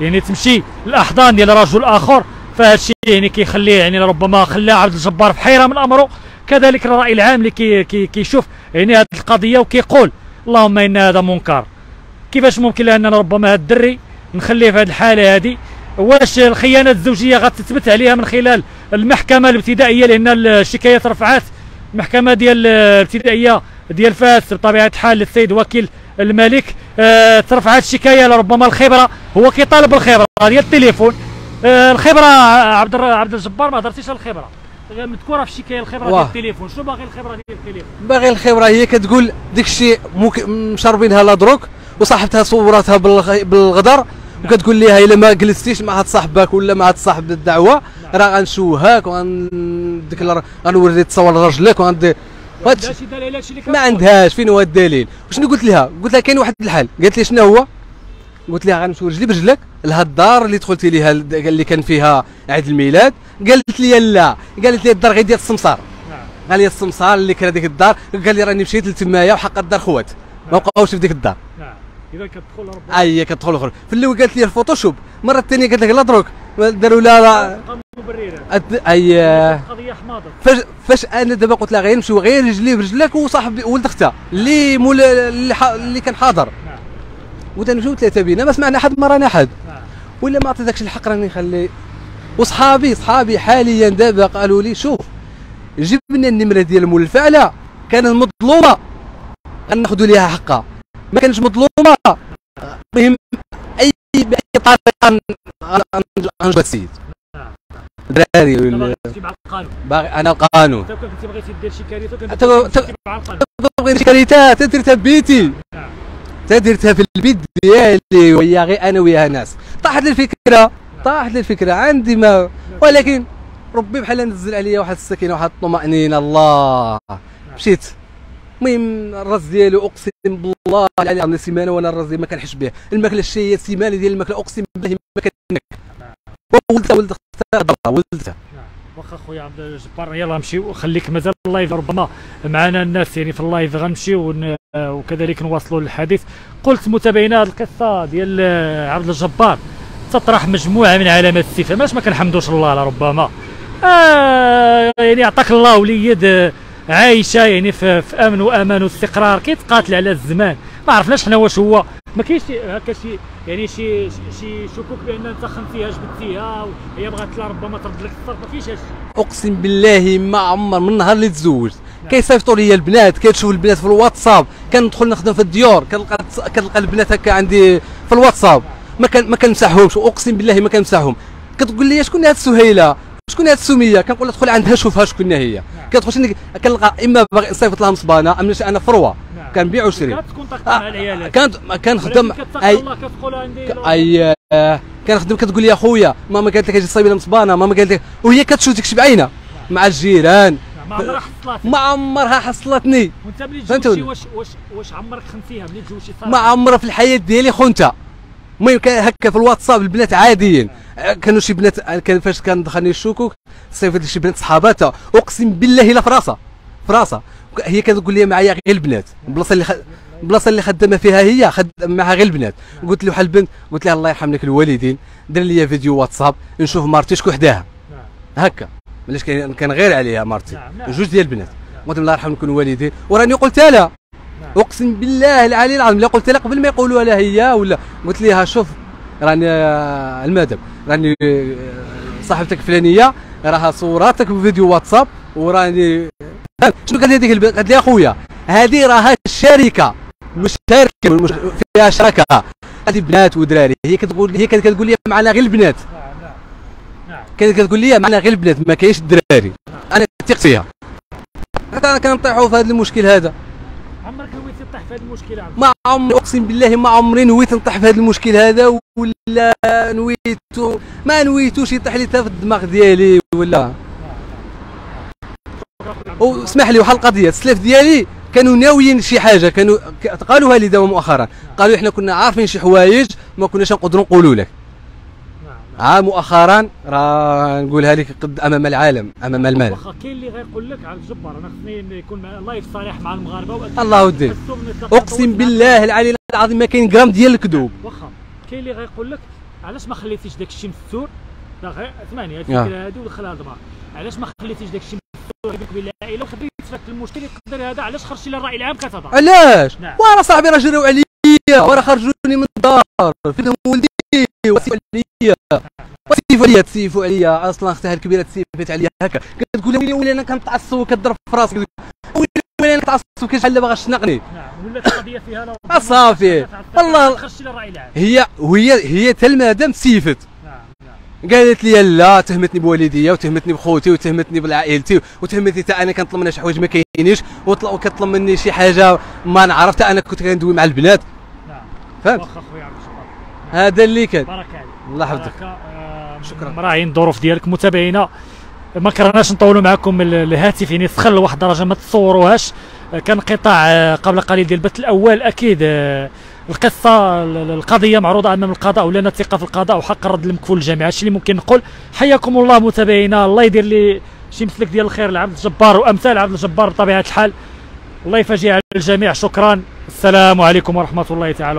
يعني تمشي الاحضان ديال رجل اخر، فهذا الشيء يعني كيخليه يعني ربما خلى عبد الجبار في حيره من امره. كذلك الراي العام اللي كي كي كيشوف يعني هذه القضيه وكيقول اللهم ان هذا منكر. كيفاش ممكن لاننا ربما هذا الدري نخليه في هذه الحاله هذه؟ واش الخيانه الزوجيه غتثبت عليها من خلال المحكمه الابتدائيه؟ لان الشكايه ترفعات المحكمه ديال الابتدائيه ديال فاس بطبيعه الحال للسيد وكيل الملك. آه ترفعات الشكايه لربما الخبره، هو كيطالب بالخبره ديال التليفون. آه الخبره عبد عبد الجبار ما هضرتيش على الخبره مذكوره في الشكايه، الخبره ديال التليفون. شنو باغي الخبره ديال التليفون؟ باغي الخبره هي كتقول داك الشيء مشربينها لا دروك، وصاحبتها صورتها بالغدر وكتقول ليها الا ما جلستيش مع هاد صاحبك ولا مع هاد صاحب الدعوه راه غنشوهاك وغنديك غنوري تصور لرجلك وغندير. ما عندهاش فين هو الدليل؟ وشنو قلت لها؟ قلت لها كاين واحد الحل. قالت لي شنو هو؟ قلت لها غنمشيو رجلي برجلك لهاد الدار اللي دخلتي ليها اللي كان فيها عيد الميلاد. قالت لي لا، قالت لي الدار غير ديال السمسار. قال لي السمسار اللي كان هذيك الدار، قال لي راني مشيت لتمايا وحق الدار خوات ما بقاوش في ديك الدار. اذا كتدخل ربما اي كتدخل اخرى. في الاول قالت لي الفوتوشوب، المره الثانيه قالت لك لا دروك داروا لا اي قضيه حماضه. فاش فاش انا دابا قلت لها غير نمشيو غير رجلي برجلك وصاحب ولد اختها اللي مول اللي, ح... اللي كان حاضر، وتنمشيو ثلاثه بينا ما سمعنا حد ما رانا حد. ولا ما عطيت داكشي الحق راني نخلي. وصحابي صحابي حاليا دابا قالوا لي شوف جبنا النمره ديال مول الفعله كانت مظلومه غناخذوا ليها حقها، ما كانش مظلومه بهم اي باي طريقه نجبد السيد دراري ولا باغي انا القانون. انت كنتي بغيتي دير شي كارثه كنتي مع القانون، بغيتي شي كارثه تديرتها ببيتي تديرتها في البيت ديالي ويا غير انا وياها ناس. طاحت الفكره طاحت الفكره عندي ما، ولكن ربي بحال نزل عليا واحد السكينه واحد الطمانينه. الله مشيت المهم الراس ديالو اقسم بالله على عندي سيمانه وانا الراس ديالي ما كنحش به الماكله الشهيه السيمانه ديال الماكله اقسم بالله ما كتنك. ولدتها ولد اختها ولدتها. واخا خويا عبد الجبار يلاه نمشيو، خليك مازال اللايف ربما معنا الناس يعني في اللايف غنمشيو وكذلك نواصلوا الحديث. قلت متابعينا هذه القصه ديال عبد الجبار تطرح مجموعه من علامات الاستفهام. اش ما كنحمدوش الله ربما آه يعني عطاك الله وليد عايشه يعني في امن وامان واستقرار، كيتقاتل على الزمان. ما عرفناش حنا واش هو ما كاينش هكا شي يعني شي شي شكوك بان انت خنتيها جبدتيها وهي بغات لها ربما ترد لك الصرف، ما كاينش هادشي. اقسم بالله ما عمر من نهار اللي تزوجت كيصيفطوا لي البنات، كتشوف البنات في الواتساب، كندخل نخدم في الديور كنلقى كنلقى البنات هكا عندي في الواتساب ما ما كنمسحهمش اقسم بالله ما كنمسحهم. كتقول لي شكون هاد سهيله شكون هاد السميه؟ كنقول لها دخل عندها شوفها شكون هي. كتخش كنلقى اما باغي نصيفط لها مصبانه اما انا فروه كنبيع وشري. كانت كنخدم اي اي كنخدم كتقول لي اخويا ماما قالت لك اجي صايب لها مصبانه ماما قالت لك، وهي كتشوف داكشي بعينها مع الجيران ما عمرها حصلتني ما عمرها حصلتني وانت ملي تزوجتي واش واش واش عمرك خنتيها ملي تزوجتي؟ ما عمرها في الحياه ديالي خنتها. المهم كان هكا في الواتساب البنات عاديين، كانوا شي بنات كان فاش كان دخلني الشكوك صيفط شي بنات صحاباتها، اقسم بالله الا في راسها في راسها هي كتقول لي معايا غير البنات، البلاصه اللي خ... البلاصه اللي خدامه فيها هي خدام معها غير البنات. قلت له بحال البنت، قلت لها الله يرحم لك الوالدين دير لي فيديو واتساب نشوف مرتي شكون حداها هكا، علاش كان غير عليها مرتي جوج ديال البنات. قلت لها الله يرحم لكم الوالدين وراني قلتها لها، اقسم بالله العلي العظيم اللي قلت لها قبل ما يقولوا لها هي ولا قلت لها شوف راني المادب راني صاحبتك فلانيه راها صوراتك في فيديو واتساب وراني شنو قالت لي هذيك البنت؟ قالت لي اخويا هذه راها الشركه والشركه فيها شراكه هذه بنات ودراري. هي كتقول هي كانت كتقول لي معنا غير البنات، كانت كتقول لي معنا غير البنات ما كاينش الدراري، انا تثق فيها حتى انا كنطيحوا في هذا المشكل هذا. عمرك نويت تطيح في هذا المشكل؟ ما عمري اقسم بالله ما عمري نويت نطيح في هذا المشكل هذا ولا نويت ما نويتوش يطيح لي حتى في الدماغ ديالي ولا. واسمح لي واحد القضيه، السلف ديالي كانوا ناويين شي حاجه كانوا قالوها لي دابا مؤخرا، قالوا احنا كنا عارفين شي حوايج ما كناش نقدروا نقولوا لك. ها مؤخرا راه نقولها لك قد امام العالم امام المال. واخا كاين اللي غيقول لك على الجبار انا خصني يكون لايف صريح مع المغاربه وأكثر. الله يوديك اقسم بالله العلي العظيم ما كاين غرام ديال الكذوب. واخا كاين اللي غيقول لك علاش ما خليتيش داك الشيء مسور غير اسمعني هذه الفكره هذه ودخلها دماغك، علاش ما خليتيش داك الشيء مسور بك بالعائله وخبيت لك المشكل يقدر هذا؟ علاش خرجتي للراي العام كتهضر؟ علاش؟ ورا صاحبي راه جراو عليا ورا خرجوني من الدار فين ولدي وسيفوا عليا وسيفوا عليا تسيفوا عليا اصلا اختها الكبيره تسيفت عليا هكا كتقول ويلي ويلي انا كنتعصب وكضرب في راسي ويلي ويلي انا كنتعصب كشحال باغا تشنقني. نعم ولات القضيه فيها لا صافي والله خرجتي للراي العام. هي وهي هي حتى المدام تسيفت. نعم نعم قالت لي لا تهمتني بوالديا وتهمتني بخوتي وتهمتني بعائلتي وتهمتني حتى انا كنطلب منها شي حوايج ما كاينينش وكطلب مني شي حاجه ما نعرف حتى انا كنت كندوي مع البنات. نعم فهمت هذا اللي كان. بارك عليك الله يحفظك شكرا. مراعين الظروف ديالك متابعينا ما كرهناش نطولوا معكم الهاتف، يعني سخن لواحد الدرجه ما تصوروهاش. كان انقطاع قبل قليل ديال البث الاول، اكيد القصه القضيه معروضه امام القضاء ولنا ثقه في القضاء وحق الرد المكفول للجميع. هادشي اللي ممكن نقول. حياكم الله متابعينا، الله يدير لي شي مسلك ديال الخير لعبد الجبار وامثال عبد الجبار بطبيعه الحال، الله يفاجئ على الجميع. شكرا، السلام عليكم ورحمه الله تعالى وبركاته.